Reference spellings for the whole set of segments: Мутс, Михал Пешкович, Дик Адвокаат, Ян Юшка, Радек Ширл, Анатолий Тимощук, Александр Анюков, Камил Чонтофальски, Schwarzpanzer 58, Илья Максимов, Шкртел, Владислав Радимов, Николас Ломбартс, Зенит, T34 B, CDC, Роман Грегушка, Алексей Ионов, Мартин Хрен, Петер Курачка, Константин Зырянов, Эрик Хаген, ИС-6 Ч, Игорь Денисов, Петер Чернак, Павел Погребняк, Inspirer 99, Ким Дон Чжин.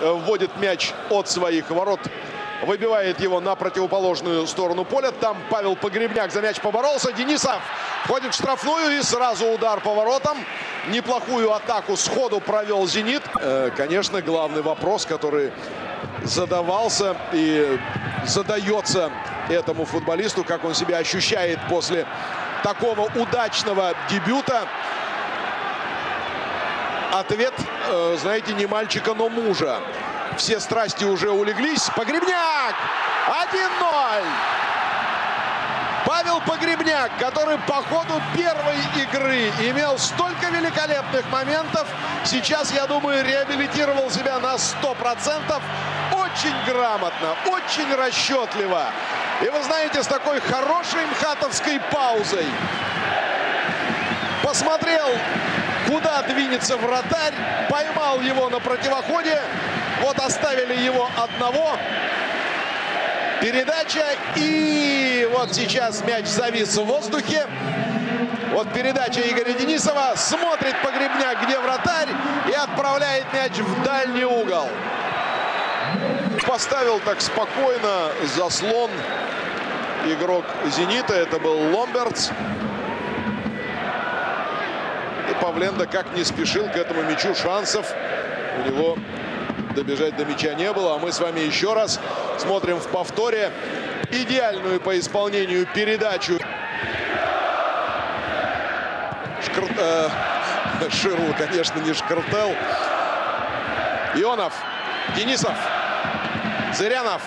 Вводит мяч от своих ворот, выбивает его на противоположную сторону поля. Там Павел Погребняк за мяч поборолся. Денисов входит в штрафную и сразу удар по воротам. Неплохую атаку сходу провел «Зенит». Конечно, главный вопрос, который задавался и задается этому футболисту, как он себя ощущает после такого удачного дебюта. Ответ, знаете, не мальчика, но мужа. Все страсти уже улеглись. Погребняк! 1-0! Павел Погребняк, который по ходу первой игры имел столько великолепных моментов, сейчас, я думаю, реабилитировал себя на 100%. Очень грамотно, очень расчетливо. И вы знаете, с такой хорошей мхатовской паузой посмотрел, куда двинется вратарь, поймал его на противоходе, вот оставили его одного. Передача, и вот сейчас мяч завис в воздухе. Вот передача Игоря Денисова, смотрит Погребняк, где вратарь, и отправляет мяч в дальний угол. Поставил так спокойно заслон игрок «Зенита», это был Ломбартс. Павленда как не спешил к этому мячу, шансов у него добежать до мяча не было. А мы с вами еще раз смотрим в повторе идеальную по исполнению передачу. Ширу, конечно, не Шкртел. Ионов, Денисов, Зырянов.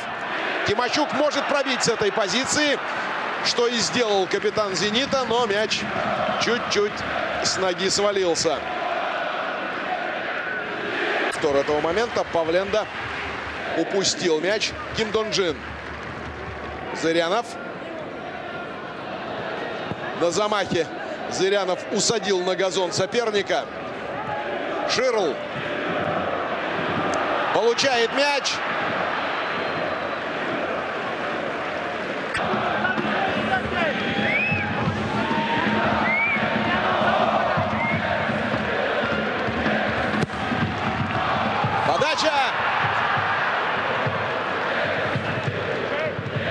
Тимощук может пробить с этой позиции, что и сделал капитан «Зенита», но мяч чуть-чуть с ноги свалился. Втор этого момента Павленда упустил мяч. Ким Дон Чжин. Зырянов. На замахе Зырянов усадил на газон соперника. Ширл получает мяч.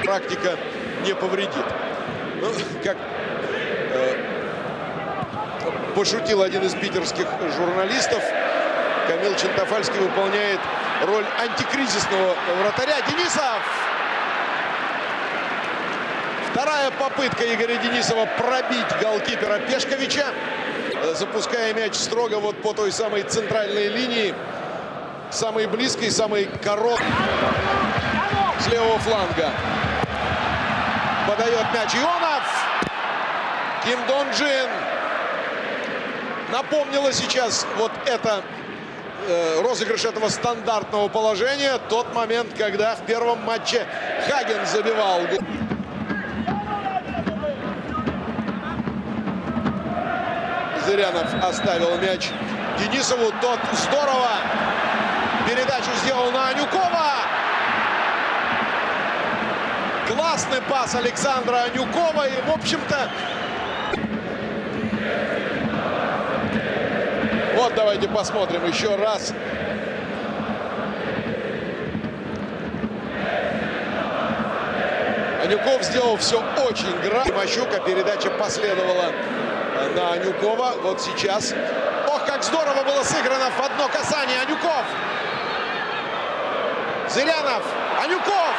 Практика не повредит. Ну, как пошутил один из питерских журналистов, Камил Чонтофальски выполняет роль антикризисного вратаря. Денисов! Вторая попытка Игоря Денисова пробить голкипера Пешковича, запуская мяч строго вот по той самой центральной линии, самой близкой, самой короткой с левого фланга. Подает мяч Ионов. Ким Дон Чжин. Напомнила сейчас вот это розыгрыш этого стандартного положения. Тот момент, когда в первом матче Хаген забивал. Зырянов оставил мяч Денисову. Тот здорово передачу сделал на Анюкова. Классный пас Александра Анюкова. И, в общем-то... Вот давайте посмотрим еще раз. Анюков сделал все очень грамотно. Тимощук, а передача последовала на Анюкова. Вот сейчас. Ох, как здорово было сыграно в одно касание. Анюков. Зырянов. Анюков.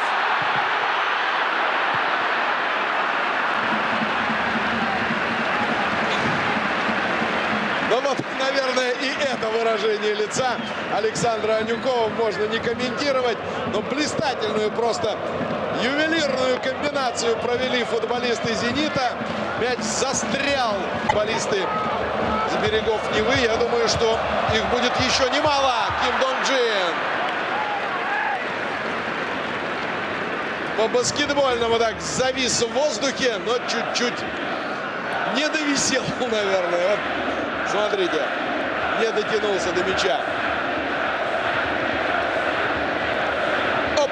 Наверное, и это выражение лица Александра Анюкова можно не комментировать, но блистательную, просто ювелирную комбинацию провели футболисты «Зенита». Мяч застрял. Футболисты с берегов Невы. Я думаю, что их будет еще немало. Ким Дон Чжин. По-баскетбольному так завис в воздухе, но чуть-чуть не довисел, наверное. Смотрите, не дотянулся до мяча. Оп!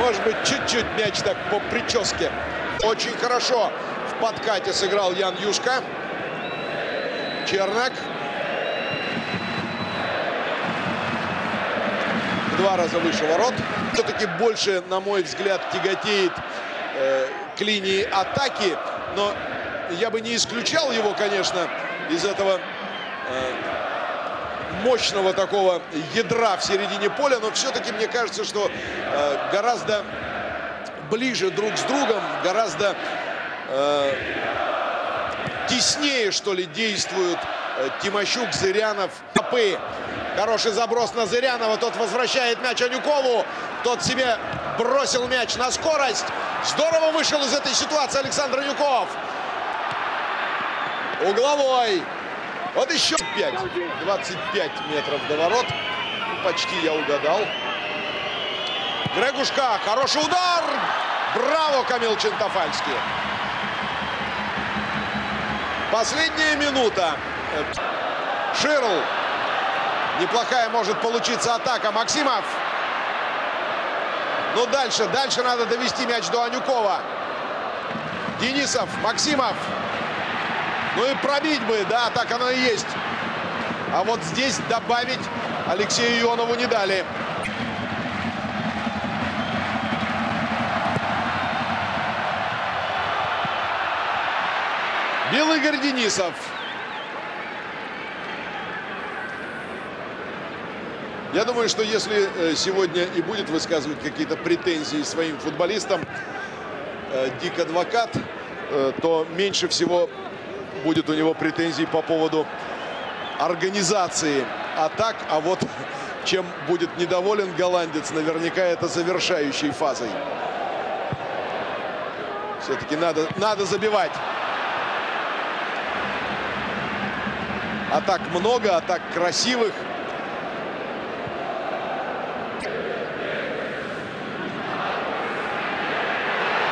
Может быть, чуть-чуть мяч так по прическе. Очень хорошо в подкате сыграл Ян Юшка. Чернак. в два раза выше ворот. Все-таки больше, на мой взгляд, тяготеет к линии атаки. Но я бы не исключал его, конечно, из этого мощного такого ядра в середине поля. Но все-таки мне кажется, что гораздо ближе друг с другом, гораздо теснее, что ли, действуют Тимощук, Зырянов, Топы. Хороший заброс на Зырянова. Тот возвращает мяч Анюкову. Тот себе бросил мяч на скорость. Здорово вышел из этой ситуации Александр Анюков. Угловой. Вот еще 5. 25 метров до ворот. Ну, почти я угадал. Грегушка. Хороший удар. Браво, Камил Чонтофальски. Последняя минута. Ширл. Неплохая может получиться атака. Максимов. Но дальше. Дальше надо довести мяч до Анюкова. Денисов. Максимов. Ну и пробить бы. Да, так оно и есть. А вот здесь добавить Алексею Ионову не дали. Бил Игорь Денисов. Я думаю, что если сегодня и будет высказывать какие-то претензии своим футболистам Дик Адвокаат, то меньше всего будет у него претензий по поводу организации атак. А вот чем будет недоволен голландец, наверняка это завершающей фазой. Все-таки надо забивать. Атак много, атак красивых.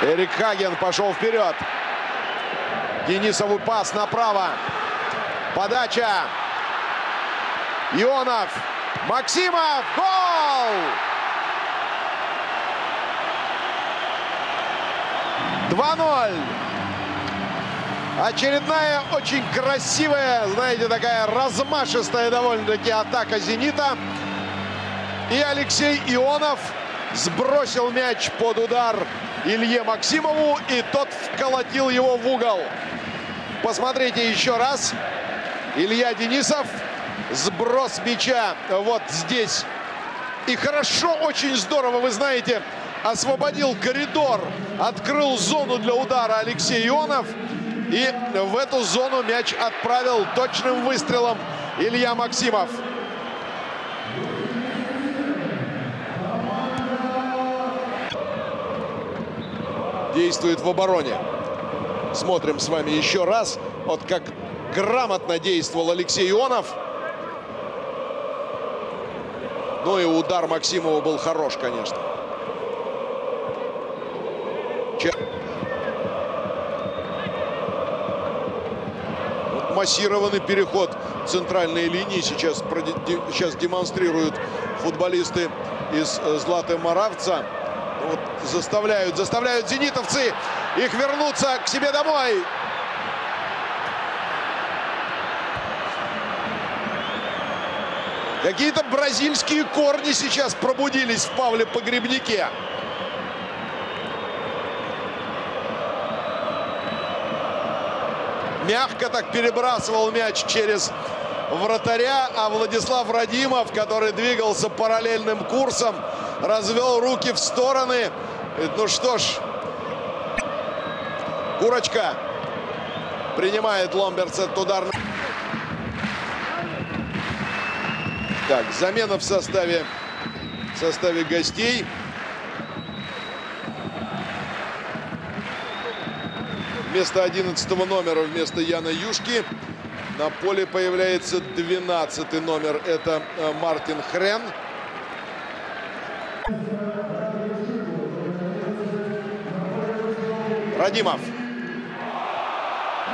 Эрик Хаген пошел вперед. Денисову пас направо. Подача. Ионов. Максимов. Гол! 2-0. Очередная очень красивая, знаете, такая размашистая довольно-таки атака «Зенита». И Алексей Ионов сбросил мяч под удар Илье Максимову, и тот вколотил его в угол. Посмотрите еще раз. Илья Денисов. Сброс мяча вот здесь. И хорошо, очень здорово, вы знаете, освободил коридор. Открыл зону для удара Алексей Ионов. И в эту зону мяч отправил точным выстрелом Илья Максимов. Действует в обороне. Смотрим с вами еще раз. Вот как грамотно действовал Алексей Ионов. Ну и удар Максимова был хорош, конечно. Вот массированный переход центральной линии сейчас демонстрируют футболисты из Златы Моравца. Вот заставляют зенитовцы их вернуться к себе домой. Какие-то бразильские корни сейчас пробудились в Павле Погребняке. Мягко так перебрасывал мяч через вратаря, а Владислав Радимов, который двигался параллельным курсом, развел руки в стороны. Ну что ж, Курачка принимает Ломбертс этот удар. Так, замена в составе гостей. Вместо 11 номера, вместо Яна Юшки, на поле появляется 12 номер. Это Мартин Хрен. Радимов.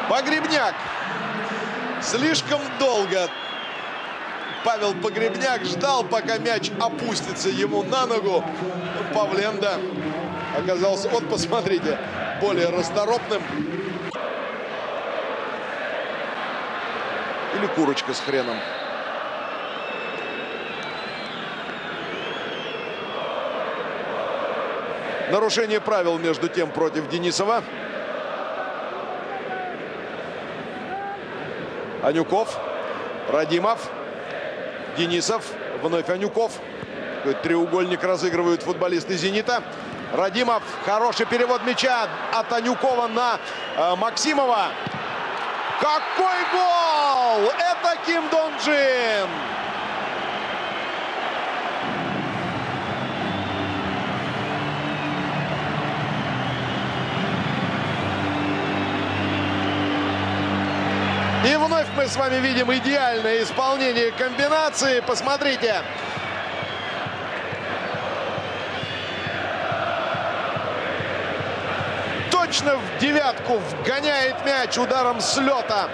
Погребняк. Слишком долго Павел Погребняк ждал, пока мяч опустится ему на ногу. Павленда оказался, вот посмотрите, более расторопным. Или Курочка с Хреном. Нарушение правил, между тем, против Денисова. Анюков, Радимов, Денисов, вновь Анюков. Треугольник разыгрывают футболисты «Зенита». Радимов, хороший перевод мяча от Анюкова на Максимова. Какой гол! Это Ким Дон Чжин! И вновь мы с вами видим идеальное исполнение комбинации. Посмотрите. Точно в девятку вгоняет мяч ударом с лета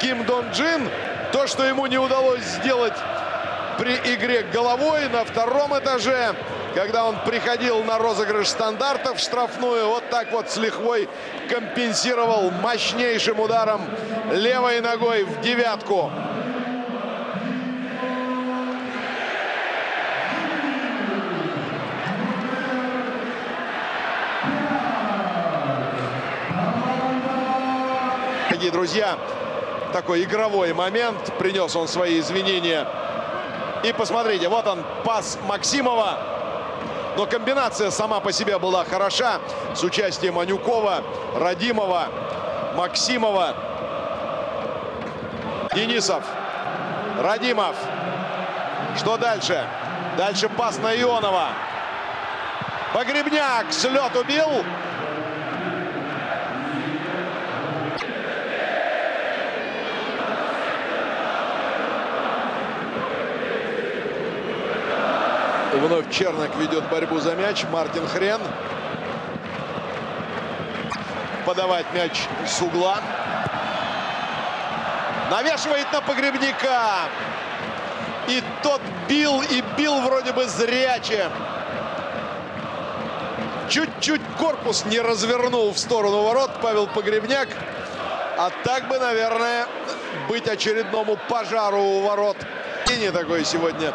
Ким Дон Чжин. То, что ему не удалось сделать при игре головой на втором этаже, когда он приходил на розыгрыш стандартов штрафную, вот так вот с лихвой компенсировал мощнейшим ударом левой ногой в девятку. Дорогие друзья, такой игровой момент. Принес он свои извинения. И посмотрите, вот он, пас Максимова. Но комбинация сама по себе была хороша. С участием Анюкова, Радимова, Максимова. Денисов, Радимов. Что дальше? Дальше пас на Ионова. Погребняк с лёту убил. Вновь Чернак ведет борьбу за мяч. Мартин Хрен. Подавать мяч с угла. Навешивает на Погребняка. И тот бил, и бил вроде бы зряче. Чуть-чуть корпус не развернул в сторону ворот Павел Погребняк. А так бы, наверное, быть очередному пожару у ворот. И не такое сегодня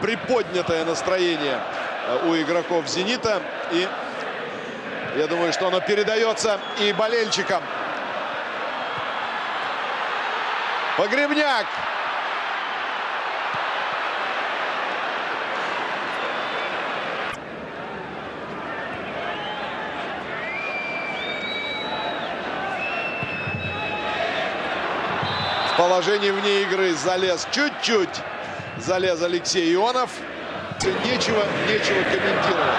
приподнятое настроение у игроков «Зенита». И я думаю, что оно передается и болельщикам. Погребняк. В положении вне игры залез чуть-чуть. Залез Алексей Ионов. Нечего комментировать.